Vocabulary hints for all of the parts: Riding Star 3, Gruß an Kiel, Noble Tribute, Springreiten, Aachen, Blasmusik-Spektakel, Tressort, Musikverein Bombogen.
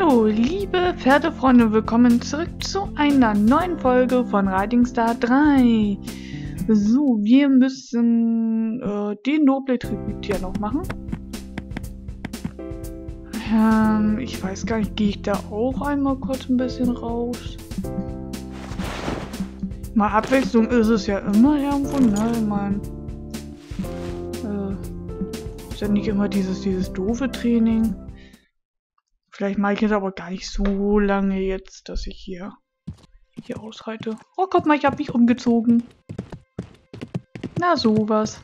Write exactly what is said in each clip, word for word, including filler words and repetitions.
Hallo liebe Pferdefreunde, willkommen zurück zu einer neuen Folge von Riding Star drei. So, wir müssen äh, den Noble Tribute hier noch machen. Ähm, ich weiß gar nicht, gehe ich da auch einmal kurz ein bisschen raus? Mal Abwechslung ist es ja immer irgendwo, ne? Ich meine, äh, ist ja nicht immer dieses, dieses doofe Training. Vielleicht mache ich jetzt aber gar nicht so lange jetzt, dass ich hier, hier ausreite. Oh, guck mal, ich habe mich umgezogen. Na, sowas.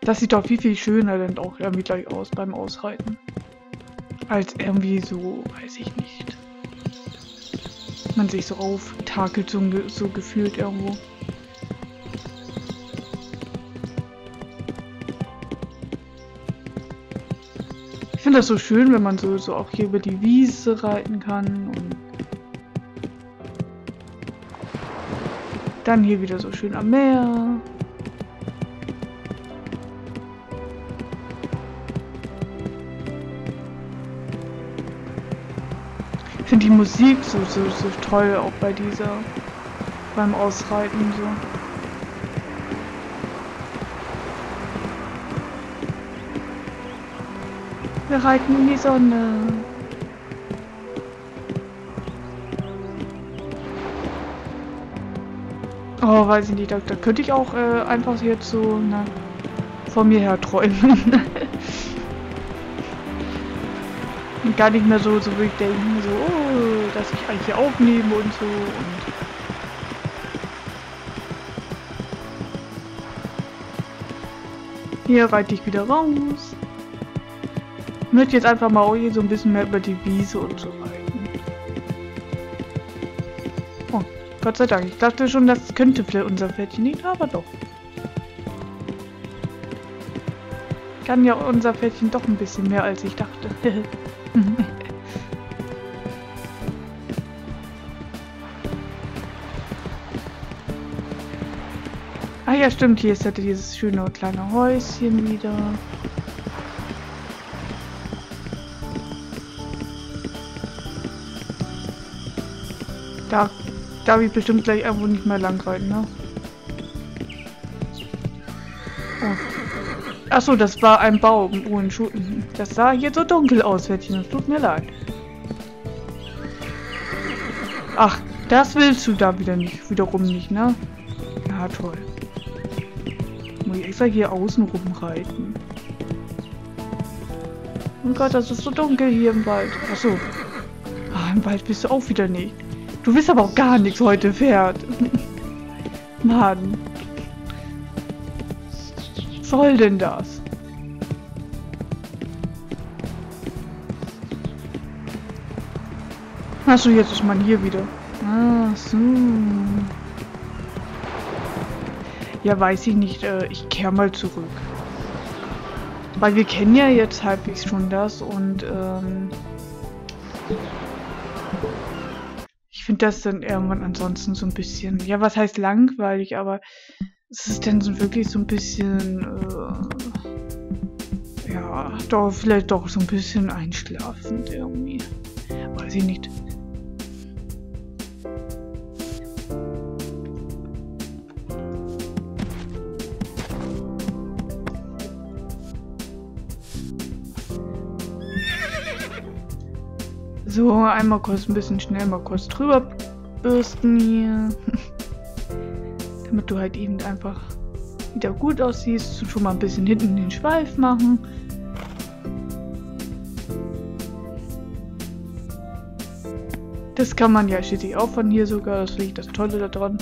Das sieht doch viel, viel schöner dann auch irgendwie gleich aus beim Ausreiten. Als irgendwie so, weiß ich nicht. Man sich so auftakelt, so, so gefühlt irgendwo. Ich finde das so schön, wenn man so, so auch hier über die Wiese reiten kann und dann hier wieder so schön am Meer. Ich finde die Musik so, so, so toll, auch bei dieser, beim Ausreiten so. Wir reiten in die Sonne. Oh, weiß ich nicht, da, da könnte ich auch äh, einfach jetzt so, na, vor mir her träumen. Und gar nicht mehr so, so wirklich denken, so, oh, dass ich eigentlich hier aufnehme und so. Und hier reite ich wieder raus. Ich möchte jetzt einfach mal hier so ein bisschen mehr über die Wiese und so reiten. Oh, Gott sei Dank. Ich dachte schon, das könnte vielleicht unser Pferdchen nicht, aber doch. Kann ja unser Pferdchen doch ein bisschen mehr, als ich dachte. Ah ja, stimmt. Hier ist halt dieses schöne kleine Häuschen wieder. Da darf ich bestimmt gleich irgendwo nicht mehr lang reiten, ne? Oh. Achso, das war ein Baum ohne Schutten. Das sah hier so dunkel aus, Pferdchen. Das tut mir leid. Ach, das willst du da wieder nicht, wiederum nicht, ne? Na toll. Muss ich extra hier außen rum reiten. Oh Gott, das ist so dunkel hier im Wald. Achso. Ah, im Wald bist du auch wieder nicht. Du willst aber auch gar nichts heute, Pferd. Mann. Was soll denn das? Achso, jetzt ist man hier wieder. Ah, so. Ja, weiß ich nicht. Äh, ich kehre mal zurück. Weil wir kennen ja jetzt halbwegs schon das und ähm... ich finde das dann irgendwann ansonsten so ein bisschen, ja, was heißt langweilig, aber es ist dann so wirklich so ein bisschen, äh, ja, doch, vielleicht doch so ein bisschen einschlafend irgendwie. Weiß ich nicht. So, einmal kurz ein bisschen schnell mal kurz drüber bürsten hier. Damit du halt eben einfach wieder gut aussiehst. Schon mal ein bisschen hinten den Schweif machen. Das kann man ja schließlich auch von hier sogar. Das finde ich das Tolle daran.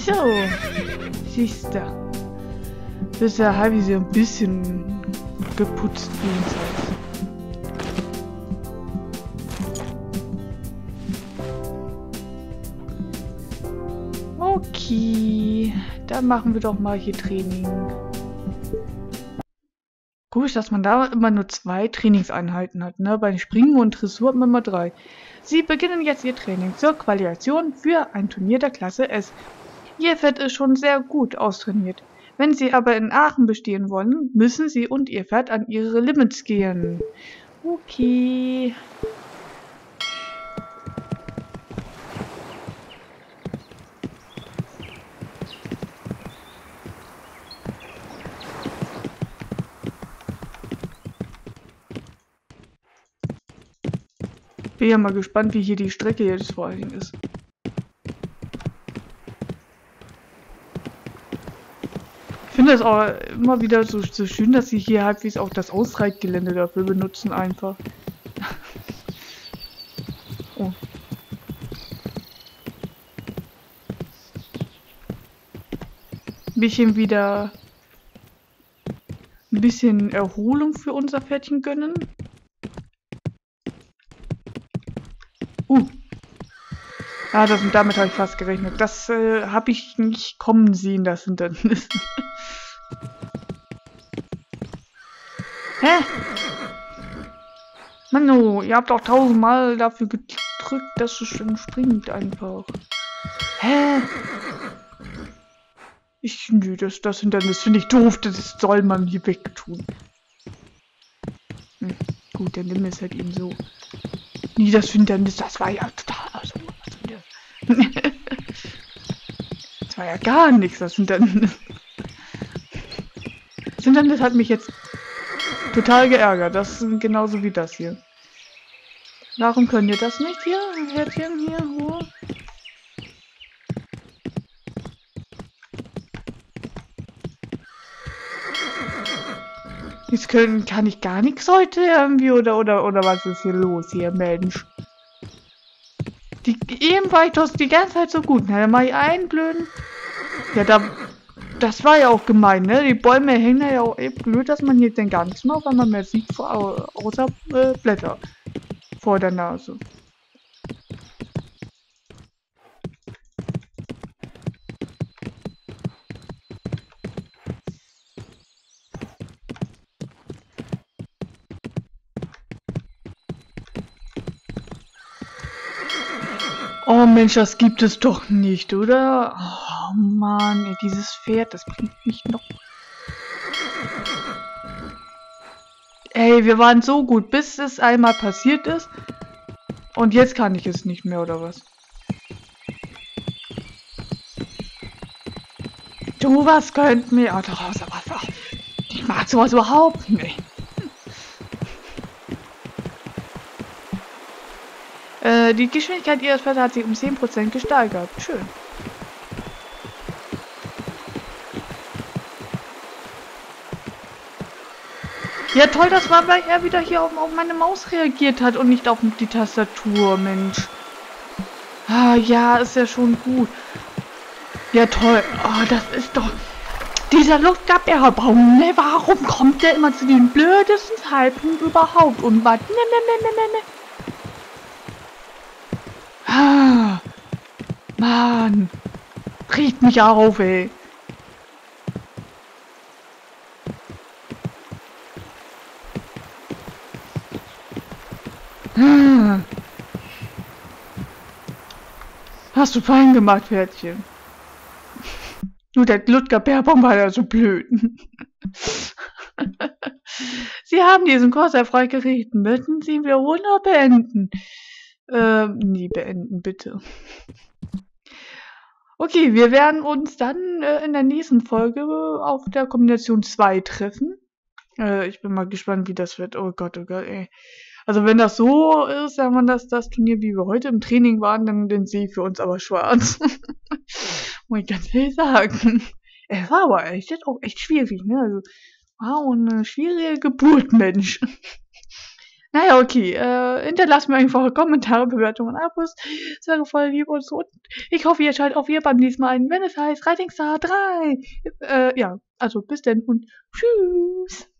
So, siehst du. Bist ja halb so ein bisschen geputzt jedenfalls. Okay, dann machen wir doch mal hier Training. Komisch, dass man da immer nur zwei Trainingseinheiten hat, ne? Bei Springen und Tressort hat man immer drei. Sie beginnen jetzt ihr Training zur Qualifikation für ein Turnier der Klasse S. Ihr Pferd ist schon sehr gut austrainiert. Wenn Sie aber in Aachen bestehen wollen, müssen Sie und Ihr Pferd an Ihre Limits gehen. Okay. Bin ja mal gespannt, wie hier die Strecke jetzt vor allen Dingen ist. Ich finde es auch immer wieder so, so schön, dass sie hier halbwegs auch das Ausreitgelände dafür benutzen einfach. Oh. Ein bisschen wieder ein bisschen Erholung für unser Pferdchen gönnen. Uh. Ah, das, damit habe ich fast gerechnet. Das äh, habe ich nicht kommen sehen, das Hindernis. Hä? Mann, oh, ihr habt auch tausendmal dafür gedrückt, dass es schon springt einfach. Hä? Ich, nö, das, das Hindernis finde ich doof. Das soll man hier wegtun. Hm, gut, dann nimm es halt eben so. Nee, das Hindernis, das war ja total. Also, das war ja gar nichts, das Hindernis. Das Hindernis hat mich jetzt total geärgert. Das ist genauso wie das hier. Warum können wir das nicht hier? Hättchen hier, wo? Jetzt können, kann ich gar nichts heute irgendwie, oder, oder, oder was ist hier los hier, Mensch? Die, eben war ich doch die ganze Zeit so gut, ne? Dann mach ich einen blöden. Ja, da, das war ja auch gemein, ne? Die Bäume hängen ja auch eh blöd, dass man hier denn gar nichts macht, weil man mehr sieht, vor, außer äh, Blätter vor der Nase. Oh Mensch, das gibt es doch nicht, oder? Oh Mann, ey, dieses Pferd, das bringt mich noch... Ey, wir waren so gut, bis es einmal passiert ist. Und jetzt kann ich es nicht mehr, oder was? Du, was könnt mir... Oh, doch, außer was, oh, ich mag sowas überhaupt nicht. Die Geschwindigkeit ihres Pferdes hat sich um zehn Prozent gesteigert. Schön. Ja, toll, dass man bei er wieder hier auf, auf meine Maus reagiert hat und nicht auf die Tastatur, Mensch. Ah, ja, ist ja schon gut. Ja, toll. Oh, das ist doch... Dieser Luftabwehrbaum, ne? Warum kommt der immer zu den blödesten Zeitpunkt überhaupt? Und was? Ne, ne, ne, ne, ne, ne. Ah, Mann, regt mich auf, ey. Ah. Hast du fein gemacht, Pferdchen. Nur der Ludger-Bärbaum war ja so blöd. Sie haben diesen Kurs erfolgreich gerichtet. Möchten Sie wiederholen oder beenden? Ähm, nee, beenden, bitte. Okay, wir werden uns dann äh, in der nächsten Folge auf der Kombination zwei treffen. Äh, ich bin mal gespannt, wie das wird. Oh Gott, oh Gott, ey. Also wenn das so ist, wenn man das, das Turnier, wie wir heute im Training waren, dann, dann sehe ich für uns aber schwarz. Muss ich ganz ehrlich sagen. Es war aber echt, auch echt schwierig, ne? Also, wow, eine schwierige Geburt, Mensch. Naja, okay. Äh, hinterlasst mir einfach Kommentare, Bewertungen und Abos. Es wäre voll lieb und so. Und ich hoffe, ihr schaltet auch hier beim nächsten Mal ein, wenn es heißt Riding Star drei. Äh, ja, also bis denn und tschüss.